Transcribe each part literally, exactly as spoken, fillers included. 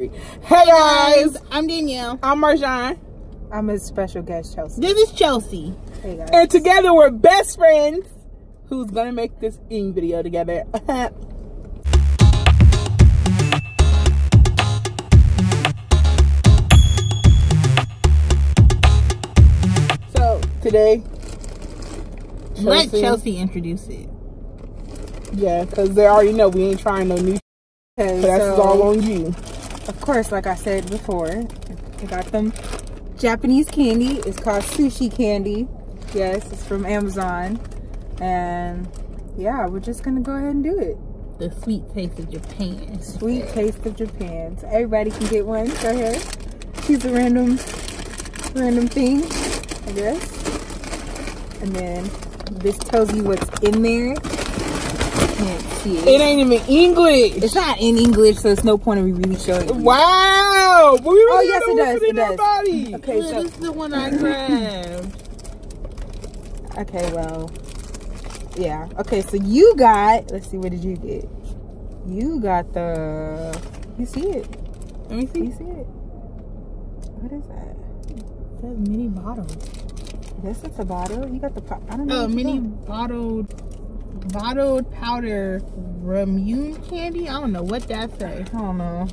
Hey guys, I'm Danielle. I'm Marjan. I'm a special guest, Chelsea. This is Chelsea. Hey guys. And together we're best friends who's gonna make this eating video together. So today, Chelsea, let Chelsea introduce it. Yeah, because they already know we ain't trying no new shit. Okay, so that's so, all on you. Of course, like I said before, I got them Japanese candy. It's called Sushi Candy. Yes, it's from Amazon. And yeah, we're just going to go ahead and do it. The sweet taste of Japan. Sweet taste of Japan. So everybody can get one. Go ahead. Choose a random, random thing, I guess. And then this tells you what's in there. Can't see it. It ain't even English. It's not in English, so it's no point in me really showing it. Wow! But we really oh, yes, it does. It does. Body. Okay, yeah, so this is the one I grabbed. Okay, well, yeah. Okay, so you got. Let's see, what did you get? You got the. You see it? Let me see. You see it? What is that? That mini bottle. This is a bottle. You got the. Pop, I don't know. Oh, mini bottled. Bottled powder ramune candy? I don't know what that say. I don't know.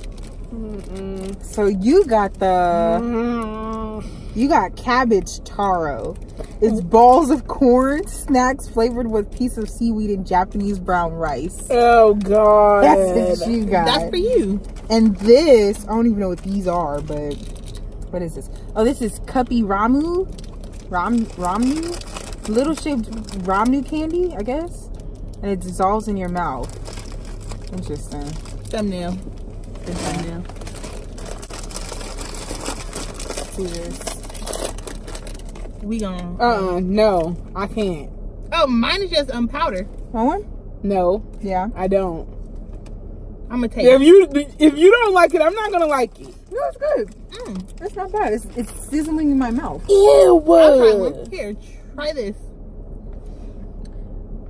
Mm -mm. So you got the mm. you got cabbage taro. It's balls of corn snacks flavored with piece of seaweed and Japanese brown rice. Oh god, that's what you got. That's for you. And this, I don't even know what these are, but what is this? Oh, this is cuppy ramu, ram ramu, little shaped ramune candy, I guess. And it dissolves in your mouth. Interesting. Thumbnail. Good thumbnail. Let's do this. We gonna. Uh uh. No, I can't. Oh, mine is just um powder. One? No. Yeah. I don't. I'm gonna take it. If you if you don't like it, I'm not gonna like it. No, it's good. Mm. It's not bad. It's it's sizzling in my mouth. Ew. I'll try one. Here, try this.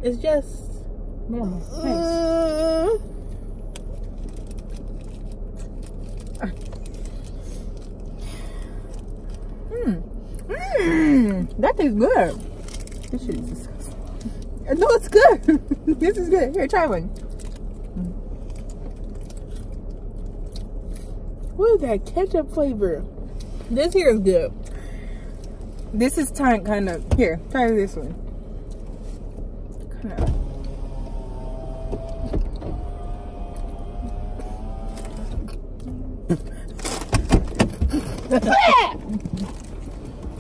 It's just. Normal. Nice. Mmm. Uh, mmm. That tastes good. This shit is disgusting. No, it's good. This is good. Here, try one. What is that ketchup flavor? This here is good. This is time kind of. Here, try this one. Kind of.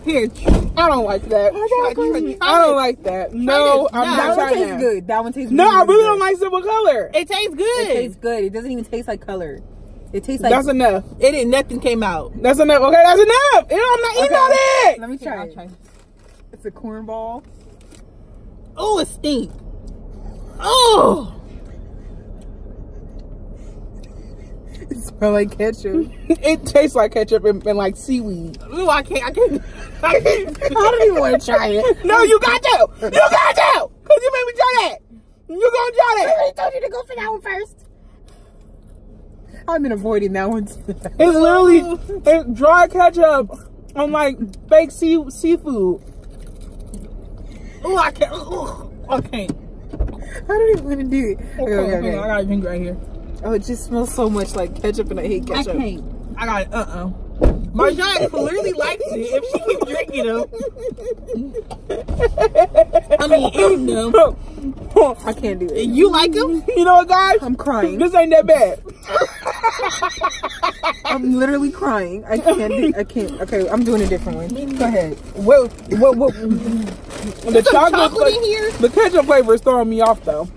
Here, I don't like that. Oh, try, try, try I don't it. like that. No, I'm no, not trying that. That one tastes good. That one tastes no, really I really good. Don't like simple color. It tastes good. It tastes good. It doesn't even taste like color. It tastes like. That's enough. It didn't. Nothing came out. That's enough. Okay, that's enough. Ew, I'm not okay. eating all that. Let me try. It. try. It's a cornball. Oh, it stinks. Oh. It smells like ketchup. It tastes like ketchup and, and like seaweed. Ooh, I can't, I can't. I can't. I don't even want to try it. No, you got to. You got to. Because you made me try that. You going to try that. I already told you to go for that one first. I've been avoiding that one. It's literally it, dry ketchup on like fake sea, seafood. Ooh, I can't. Ooh, I can't. I don't even want to do it. Okay, okay, okay. I got a drink right here. Oh, it just smells so much like ketchup, and I hate ketchup. I can't. I got it. Uh-uh. Marjan clearly likes it if she keeps drinking them. I mean, eating them. I can't do it. You like them? You know what, guys? I'm crying. This ain't that bad. I'm literally crying. I can't do I can't. Okay, I'm doing a different one. Go ahead. Well, well, well. The chocolate, chocolate in here? The ketchup flavor is throwing me off, though.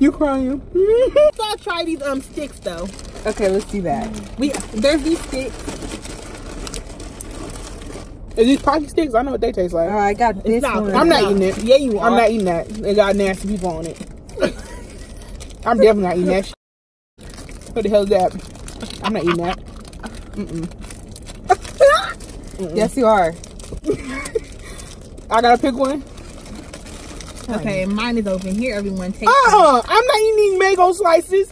You crying? So I'll try these um sticks though. Okay, let's do that. We there's these sticks. Is these Pocky sticks? I know what they taste like. Oh, I got this not, one. I'm not no. eating it. Yeah, you. Are. I'm not eating that. It got nasty people on it. I'm definitely not eating that. Shit. What the hell is that? I'm not eating that. Mm -mm. Mm -mm. Yes, you are. I gotta pick one. Okay, mine is open. Here, everyone take. Uh-uh. I'm not eating mango slices.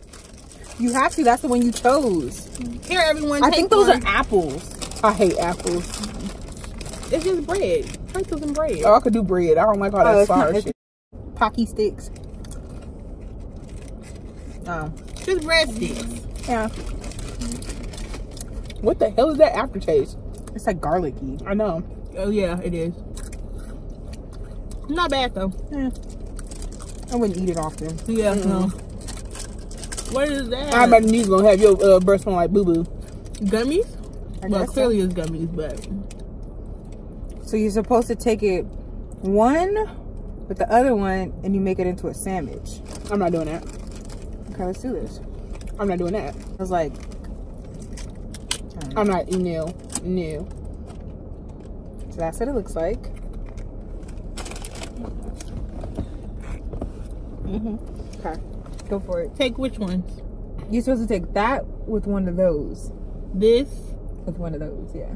You have to. That's the one you chose. Here, everyone. I think those one. are apples. I hate apples. It's just bread. Pretzels and bread. Oh, I could do bread. I don't like all that oh, sour shit. Pocky sticks. Oh. Just bread sticks. Yeah. What the hell is that aftertaste? It's like garlicky. I know. Oh, yeah, it is. Not bad, though. Yeah. I wouldn't eat it often. Yeah, mm-hmm. no. What is that? I bet you're going to have your uh, breast smell like boo-boo. Gummies? I well, clearly so. it's gummies, but... So you're supposed to take it one with the other one, and you make it into a sandwich. I'm not doing that. Okay, let's do this. I'm not doing that. I was like... I'm not eating new. new. So that's what it looks like. Mm-hmm. Okay. Go for it. Take which ones? You're supposed to take that with one of those. This? With one of those, yeah.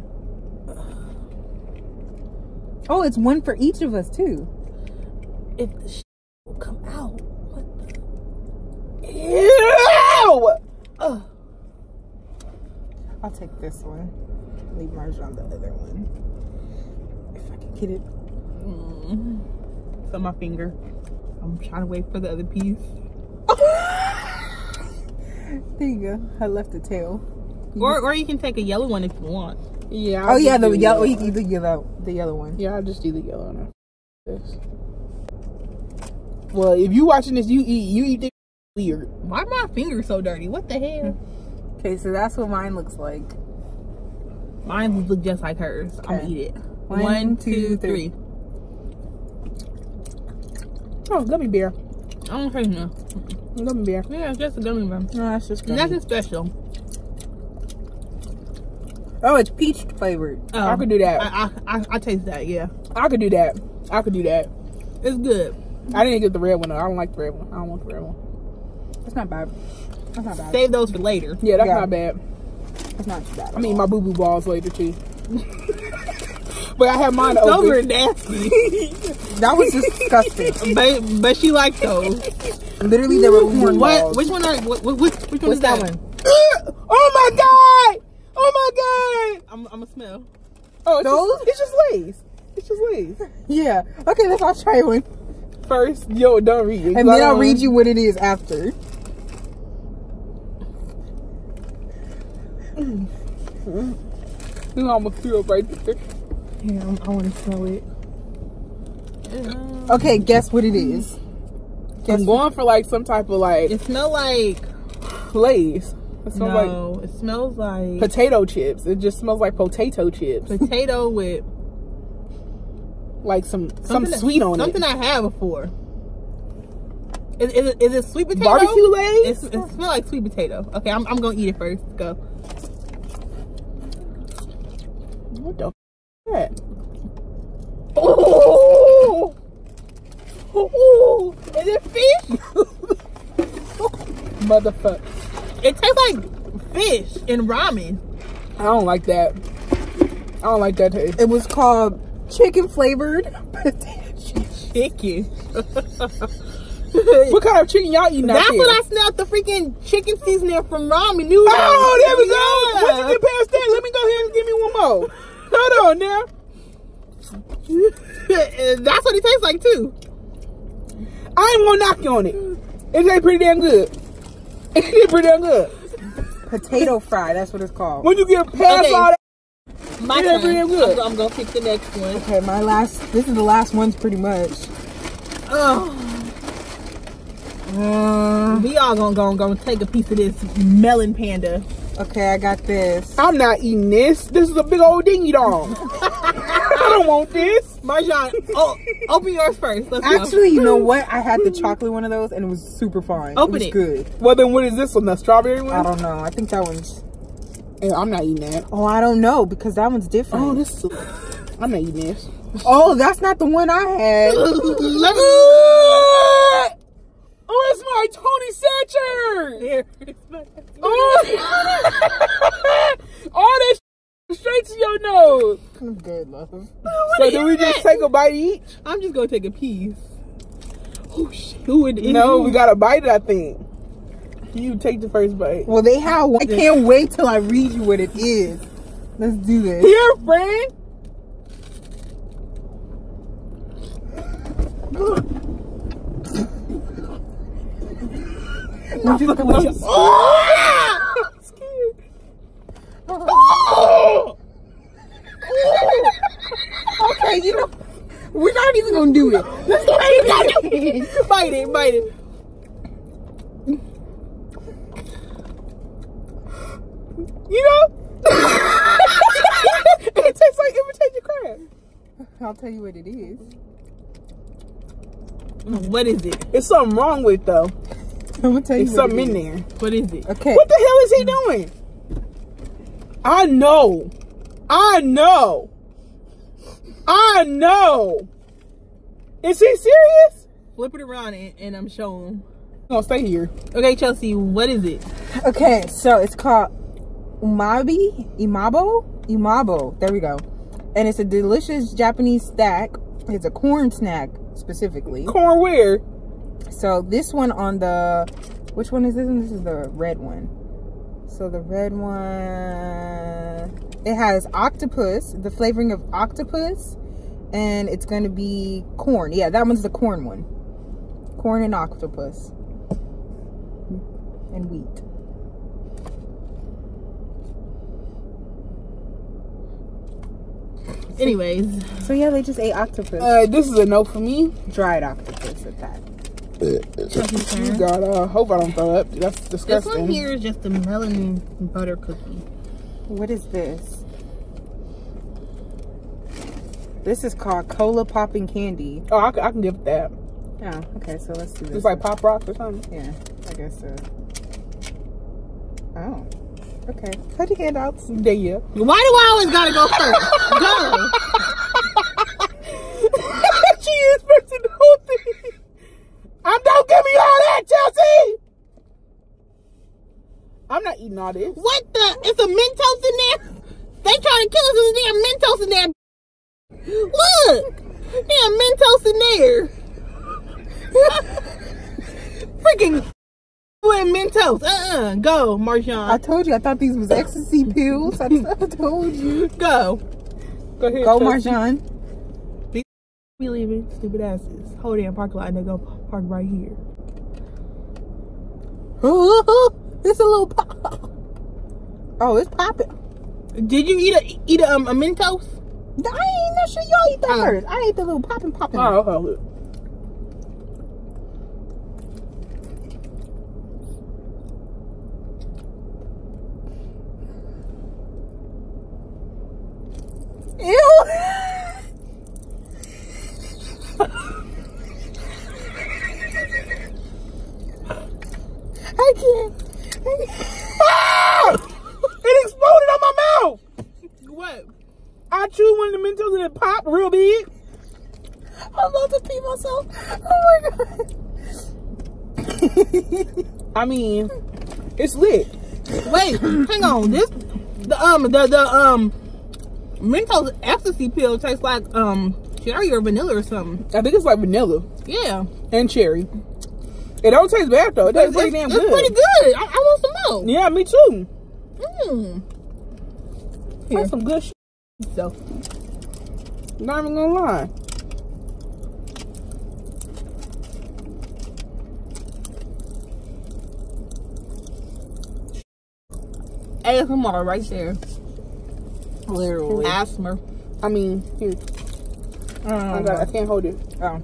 Oh, it's one for each of us, too. If the sh will come out. What the? Ew! Ugh. I'll take this one. Leave Marjan on the other one. If I can get it. Mm. It's on my finger. I'm trying to wait for the other piece. There you go. I left the tail. Or, or you can take a yellow one if you want. Yeah. I'll oh yeah, the, the yellow. You can do the yellow, the yellow one. Yeah, I'll just do the yellow one. This. Well, if you watching this, you eat. You eat this weird. Why my finger so dirty? What the hell? Okay, so that's what mine looks like. Mine look just like hers. Okay. I'm gonna eat it. One, one two, two, three. three. Oh, gummy bear. I don't taste no. Gummy bear. Yeah, it's just a gummy bear. No, that's just gummy. Nothing special. Oh, it's peach flavored. Um, I could do that. I, I, I, I taste that, yeah. I could do that. I could do that. It's good. I didn't get the red one, though. I don't like the red one. I don't want the red one. It's not bad. That's not bad. Save those for later. Yeah, that's yeah. not bad. That's not too bad. I mean, my boo boo balls later too. But I had mine open. Over and nasty. That was disgusting. but but she liked those. Literally, they were corn balls. Which one? Are, what, what, which, which one What's is that, that one? Oh my god! Oh my god! I'm I'm a smell. Oh, it's those? Just, it's just Lay's. It's just Lay's. Yeah. Okay, let's I'll try one first. Yo, don't read it. And then I'll read you what it is after. You almost threw up right there. Yeah, I want to smell it. Okay, guess what it is. Guess I'm going for like some type of like. It smells like Lay's. It smells no, like it smells like potato chips. It just smells like potato chips. Potato with like some some sweet that, on something it. Something I had before. Is, is, it, is it sweet potato? Barbecue Lay's. It, it smells like sweet potato. Okay, I'm I'm gonna eat it first. Go. What the f is that? Oh! Oh! Is it fish? Motherfucker. It tastes like fish and ramen. I don't like that. I don't like that taste. It was called chicken flavored potato chips. Chicken. What kind of chicken y'all eating? That's when I smelled the freaking chicken seasoning from ramen noodles. Oh, there we go. Yeah. Once you get past that, let me go ahead and give me one more. Hold on now. That's what it tastes like too. I ain't gonna knock you on it. It tastes pretty damn good. It tastes pretty damn good. Potato fry. That's what it's called. When you get past okay. all that, my it tastes pretty damn good. I'm, I'm gonna pick the next one. Okay, my last. This is the last one's pretty much. Oh. Uh, we all gonna go and gonna take a piece of this melon panda. Okay, I got this. I'm not eating this. This is a big old dingy dong. I don't want this. Marjan, oh, open yours first. Let's Actually, go. You know what? I had the chocolate one of those and it was super fine. Open it. Was it. Good. Well, then what is this one? The strawberry one? I don't know. I think that one's... Yeah, I'm not eating that. Oh, I don't know because that one's different. Oh, this is... I'm not eating this. Oh, that's not the one I had. Let me... Oh, it's my Tony Satcher! Oh, all that sh straight to your nose. I'm good, nothing. Oh, so do we that? just take a bite each? I'm just gonna take a piece. Oh, shit. Who would eat? No, we got a bite. I think. after you take the first bite. Well, they have one. I can't wait till I read you what it is. Let's do this. Here, friend. Not you, I'm scared. Oh! I'm scared. Oh! Okay, you know, we're not even gonna do it. Let's go bite it. Bite it, bite it. You know? It tastes like imitation crab. I'll tell you what it is. What is it? It's something wrong with it, though. I'm gonna tell you it's something in there. What is it? Okay. What the hell is he doing? I know. I know. I know. Is he serious? Flip it around and, and I'm showing him. I'm gonna stay here. Okay, Chelsea, what is it? Okay, so it's called Umaibo? Umaibo? Umaibo. There we go. And it's a delicious Japanese snack. It's a corn snack specifically. Corn where? So this one on the, which one is this one? This is the red one. So the red one, it has octopus, the flavoring of octopus, and it's going to be corn. Yeah, that one's the corn one. Corn and octopus. And wheat. So, anyways. So yeah, they just ate octopus. Uh, this is a no for me. Dried octopus at that. You got, uh, hope I don't throw up. That's disgusting. This one here is just a melon butter cookie. What is this? This is called Cola Popping Candy. Oh, I, I can give that. Oh, okay. So let's do this. It's like Pop Rocks or something? Yeah, I guess so. Oh, okay. Put your hand out. There you go. Why do I always gotta go first? Go! She is first in the whole thing. I'm don't give me all that, Chelsea! I'm not eating all this. What the? It's a Mentos in there? They trying to kill us with damn Mentos in there. Look! Damn Mentos in there. Freaking Mentos. Uh-uh. Go, Marjan. I told you. I thought these was ecstasy pills. I told you. Go. Go ahead, Go, Marjan. We leaving stupid asses. Whole damn parking lot and they go park right here. It's a little pop. Oh, it's popping. Did you eat a eat a, um, a Mentos? I ain't no sure y'all eat that uh, first. I ate the little popping popping. Oh, okay, look. Ew. I can't. I can't. Ah! It exploded on my mouth. What? I chewed one of the Mentos and it popped real big. I'm about to pee myself. Oh my god. I mean, it's lit. Wait, hang on. This the um the the um Mentos ecstasy pill tastes like um cherry or vanilla or something. I think it's like vanilla. Yeah. And cherry. It don't taste bad though. It tastes pretty damn good. It's pretty good. I, I want some more. Yeah, me too. Mmm. That's some good shit. So, not even gonna lie. A S M R right there. Literally. Asthma. I mean, here. Um, I, got, I can't hold it. Oh.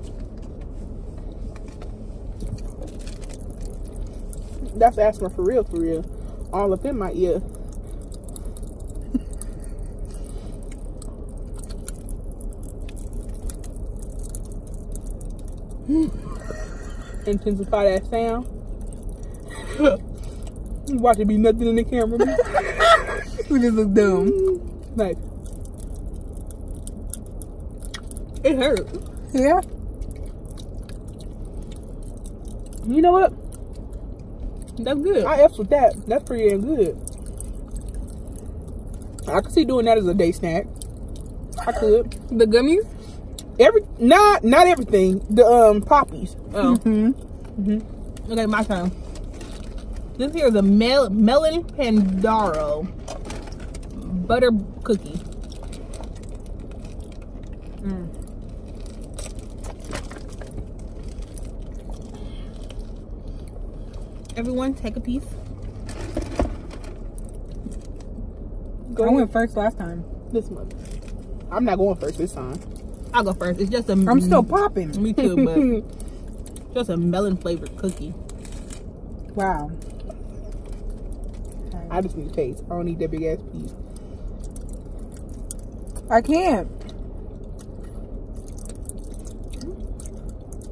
That's asthma for real, for real. All up in my ear. Intensify that sound. Watch it be nothing in the camera. We just look dumb. Like, it hurt. Yeah. You know what? That's good. I F's with that. That's pretty damn good. I could see doing that as a day snack. I could. The gummies? Every not not everything. The um poppies. Oh. Mm-hmm. Mm-hmm. Okay, my turn. This here is a mel melon pandaro butter cookie. Mm. Everyone, take a piece. Go I went first last time. This month. I'm not going first this time. I'll go first. It's just a. I'm still popping. Me too, but just a melon flavored cookie. Wow. Okay. I just need to taste. I don't need that big ass piece. I can't.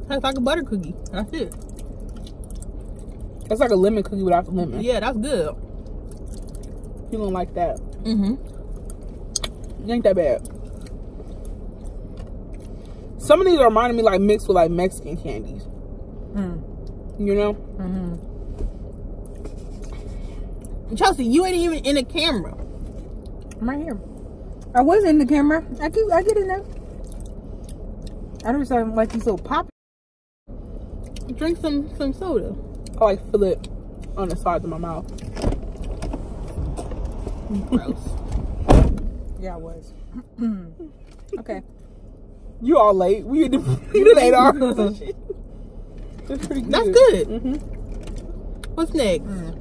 That's like a butter cookie. That's it. That's like a lemon cookie without the lemon. Yeah, that's good. You don't like that. Mm-hmm. It ain't that bad. Some of these are reminding me like mixed with like Mexican candies. Mm. You know? Mm-hmm. Chelsea, you ain't even in the camera. I'm right here. I was in the camera. I keep I get in there. I don't sound like you so poppy. Drink some some soda. I like feel it on the sides of my mouth. Gross. Yeah, I was. Okay. You all late. We did ate our shit. That's pretty good. That's good. Mm-hmm. What's next? Mm.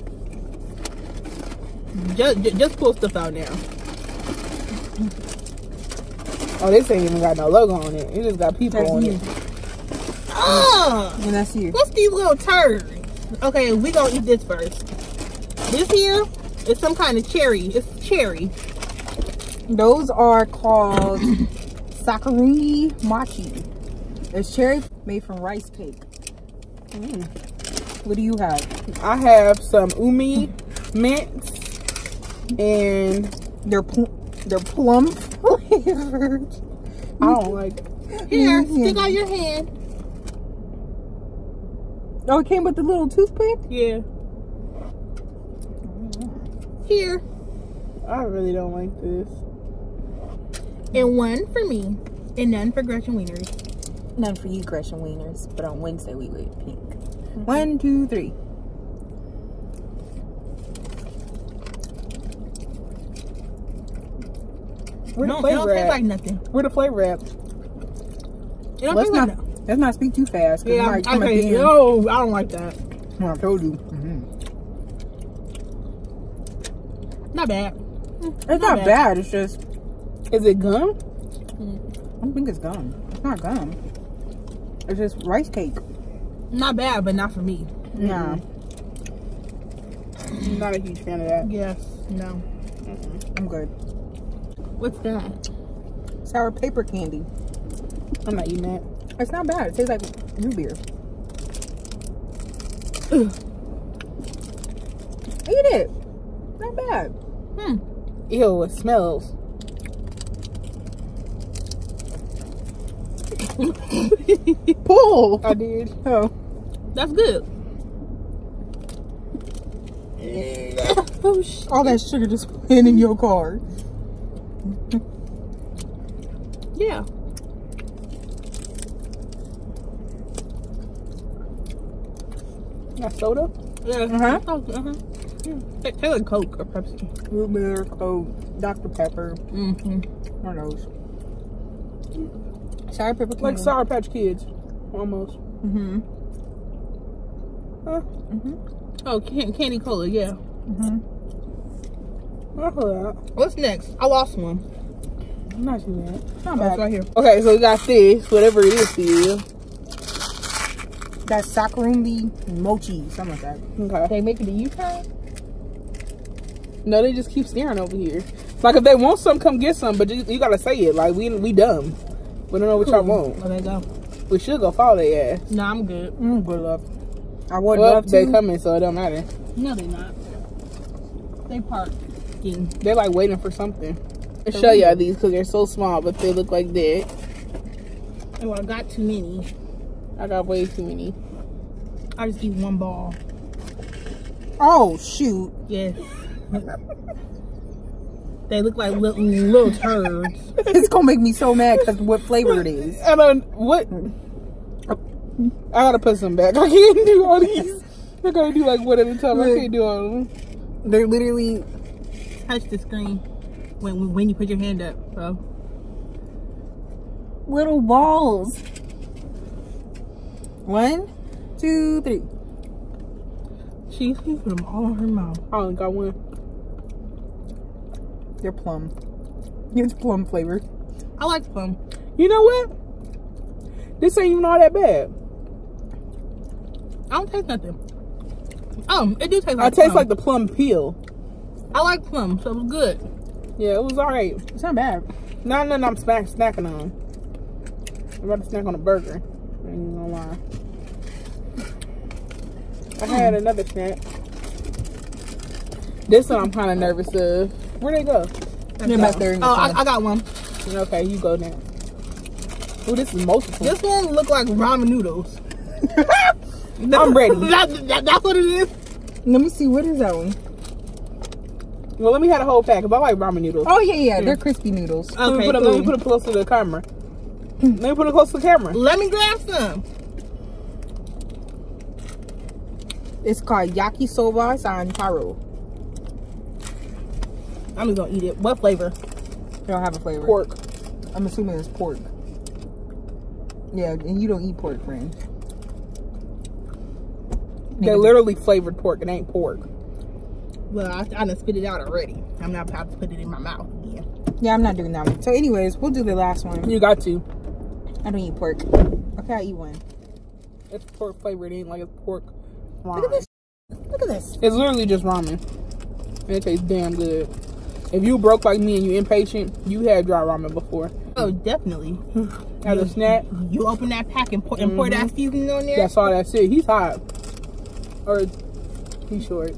Just, just, just pull stuff out now. Oh, this ain't even got no logo on it. It just got people that's on you. It. Ah! And that's you. What's these little turds? Okay, we gonna eat this first. This here is some kind of cherry. It's cherry. Those are called Sakurumi mochi. It's cherry made from rice cake. Mm. What do you have? I have some Umi mints, and they're pl they're plum flavored. I don't like it. Here, mm-hmm. Stick out your hand. Oh, it came with the little toothpick? Yeah. Here. I really don't like this. And one for me, and none for Gretchen Wieners. None for you, Gretchen Wieners. But on Wednesday, we went pink. Mm-hmm. One, two, three. Where no, the flavor it don't taste like nothing. Where the flavor at? It don't taste like nothing. Let's not speak too fast. Yeah, like, I'm okay. Yo, I don't like that. I told you. Mm-hmm. Not bad. It's not, not bad. bad. It's just. Is it gum? Mm. I don't think it's gum. It's not gum. It's just rice cake. Not bad, but not for me. Nah. Mm-hmm. I'm not a huge fan of that. Yes. No. Mm-mm. I'm good. What's that? Sour paper candy. I'm not eating that. It's not bad. It tastes like root beer. Ugh. Eat it. Not bad. Hmm. Ew, it smells. Pull. I did. Oh. That's good. Oh, shit. All that sugar just went in your car. Yeah. That soda? Yeah. Uh-huh. Uh-huh. Yeah. Taste like Coke or Pepsi. Root beer, Coke, Doctor Pepper. Mm-hmm. One of those. Sour Pepper Candy. Like Sour Patch Kids. Almost. Mm-hmm. Huh? Mm-hmm. Oh, can candy cola, yeah. Mm-hmm. I heard that. What's next? I lost one. I'm not too bad. Not bad. It's right here. Okay, so we got this, whatever it is here. That Sakurumi mochi, something like that. Okay. They make it in Utah? No, they just keep staring over here. Like if they want some, come get some, but you, you gotta say it. Like we we dumb. We don't know what y'all want. There they go. We should go follow their ass. No, nah, I'm good. I'm good love. I would well, love to. They coming, so it don't matter. No, they not. They parked. They're like waiting for something. I'll so show y'all these because they're so small, but they look like that. Oh, I got too many. I got way too many. I just eat one ball. Oh, shoot. Yes. They look like little, little turds. It's going to make me so mad because what flavor it is. I don't, what? I got to put some back. I can't do all these. They're gonna do like one at a time. Look, I can't do all of them. They literally touch the screen when when you put your hand up, bro. Little balls. One, two, three. She's gonna put them all in her mouth. I only got one. They're plum. It's plum flavored. I like plum. You know what? This ain't even all that bad. I don't taste nothing. Um, it do taste like I plum. It tastes like the plum peel. I like plum, so it was good. Yeah, it was alright. It's not bad. Not nothing I'm snack snacking on. I'm about to snack on a burger. I ain't gonna lie. I had mm. another snack. This one I'm kind of nervous of. Where'd they go? They're back there in the oh, I, I got one. Okay, you go now. Oh, this is multiple. This one look like ramen noodles. I'm ready. that, that, that's what it is. Let me see. What is that one? Well, let me have a whole pack. But I like ramen noodles. Oh, yeah, yeah. They're crispy noodles. Okay, let me put, a, let me put it close to the camera. Let me put it close to the camera. Let me grab some. It's called yakisoba san taro. I'm just gonna eat it. What flavor? They don't have a flavor. Pork. I'm assuming it's pork. Yeah, and you don't eat pork, friend. They yeah. literally flavored pork. It ain't pork. Well, I, I done spit it out already. I'm not about to put it in my mouth again. Yeah, I'm not doing that one. So anyways, we'll do the last one. You got to. I don't eat pork. Okay, I'll eat one. It's pork flavored. It ain't like it's pork. Ramen. Look at this. Look at this. It's literally just ramen. And it tastes damn good. If you broke like me and you impatient, you had dry ramen before. Oh, definitely. As a snack. You open that pack and pour, and mm-hmm. pour that seasoning on there. That's all that's it. He's hot. Or he's short.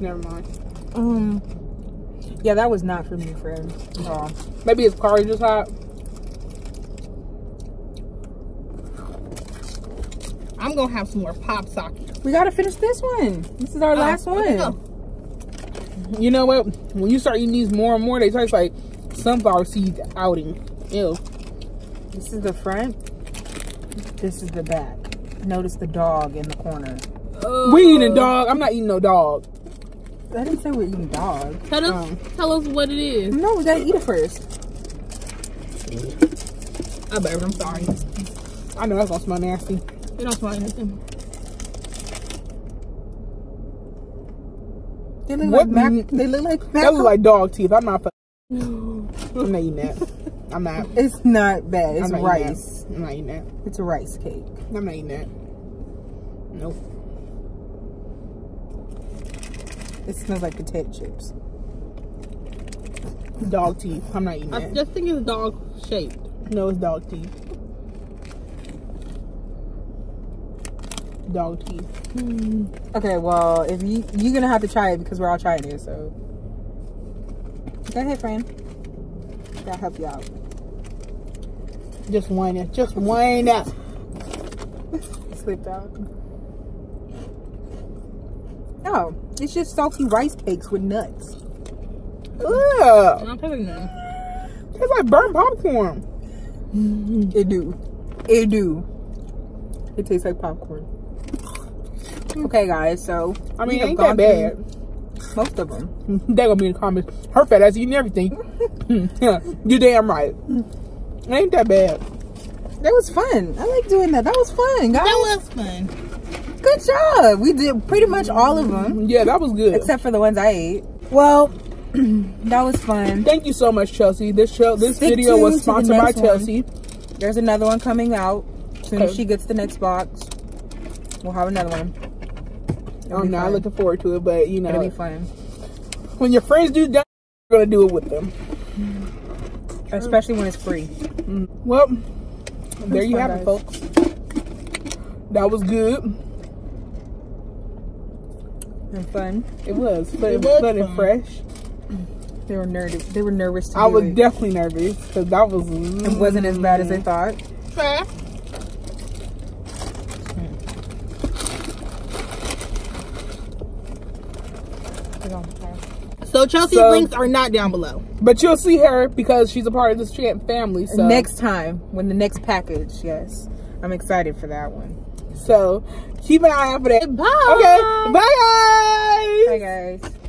Never mind. Um, yeah, that was not for me, friend. Uh, maybe his car is just hot. I'm going to have some more pop socket. We got to finish this one. This is our uh, last one. Go. You know what? When you start eating these more and more, they taste like sunflower seeds outing. Ew. This is the front. This is the back. Notice the dog in the corner. Oh. We eating a dog. I'm not eating no dog. I didn't say we're eating dog. Tell us, um, tell us what it is. No, we gotta eat it first. I better. I'm sorry. I know that's gonna smell nasty. It don't smell anything. They look what like mac they look like mac That look like dog teeth. I'm not. I'm not eating that. I'm not. It's not bad. It's I'm not rice. I'm not eating that. It's a rice cake. I'm not eating that. Nope. It smells like potato chips. Dog teeth. I'm not eating I that. I just think it's dog shaped. No, it's dog teeth. Dog teeth. Mm. Okay, well, if you you're gonna have to try it because we're all trying it, so go ahead, friend. That'll help you out. Just wind it. Just wind up. Slipped out. Oh, it's just salty rice cakes with nuts. Ugh. I'm telling you. It's like burnt popcorn. Mm-hmm. It do. It do. It tastes like popcorn. Okay, guys, so. I mean, it ain't that bad. Most of them. They're going to be in the comments. Her fat ass eating everything. You damn right. It ain't that bad. That was fun. I like doing that. That was fun, guys. That was fun. Good job. We did pretty much all of them. Yeah, that was good. Except for the ones I ate. Well, that was fun. Thank you so much, Chelsea. This show, this Stick video was sponsored by Chelsea. One. There's another one coming out. As soon okay. as she gets the next box, we'll have another one. It'll I'm not fun. looking forward to it, but you know. It'll be fun. When your friends do that, you're going to do it with them. True. Especially when it's free. Well, That's there you have guys. it, folks. That was good. And fun. It was, but it was fun and fresh. They were nerdy. They were nervous. To I was it. definitely nervous because that was. Mm, it wasn't as bad as they thought. Fair. So Chelsea's so, links are not down below, but you'll see her because she's a part of this Champ family. So next time, when the next package, yes, I'm excited for that one. So keep an eye out for that. Bye. Okay. Bye guys. Bye guys.